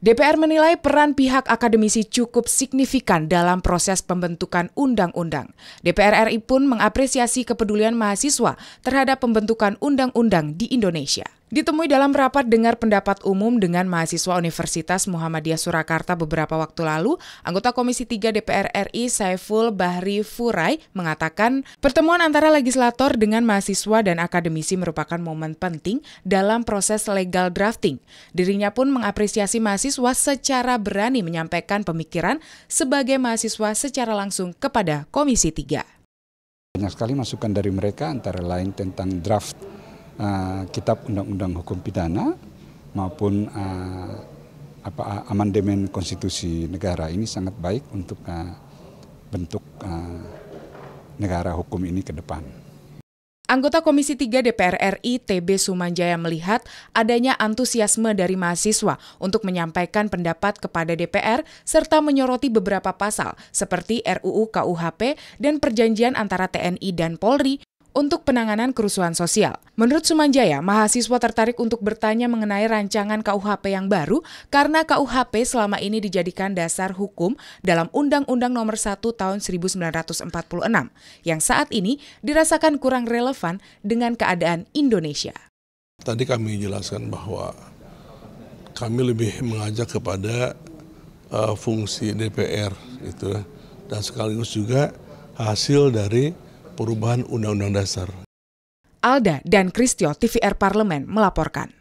DPR menilai peran pihak akademisi cukup signifikan dalam proses pembentukan undang-undang. DPR RI pun mengapresiasi kepedulian mahasiswa terhadap pembentukan undang-undang di Indonesia. Ditemui dalam rapat dengar pendapat umum dengan mahasiswa Universitas Muhammadiyah Surakarta beberapa waktu lalu, anggota Komisi III DPR RI Saiful Bahri Ruray mengatakan pertemuan antara legislator dengan mahasiswa dan akademisi merupakan momen penting dalam proses legal drafting. Dirinya pun mengapresiasi mahasiswa secara berani menyampaikan pemikiran sebagai mahasiswa secara langsung kepada Komisi III. Banyak sekali masukan dari mereka, antara lain tentang draft Kitab Undang-Undang Hukum Pidana maupun amandemen konstitusi negara. Ini sangat baik untuk bentuk negara hukum ini ke depan. Anggota Komisi III DPR RI TB Soenmandjaja melihat adanya antusiasme dari mahasiswa untuk menyampaikan pendapat kepada DPR serta menyoroti beberapa pasal seperti RUU KUHP dan perjanjian antara TNI dan Polri untuk penanganan kerusuhan sosial. Menurut Soenmandjaja, mahasiswa tertarik untuk bertanya mengenai rancangan KUHP yang baru karena KUHP selama ini dijadikan dasar hukum dalam Undang-Undang Nomor 1 Tahun 1946 yang saat ini dirasakan kurang relevan dengan keadaan Indonesia. Tadi kami jelaskan bahwa kami lebih mengajak kepada fungsi DPR itu, dan sekaligus juga hasil dari perubahan Undang-Undang Dasar. Alda dan Christio TVR Parlemen melaporkan.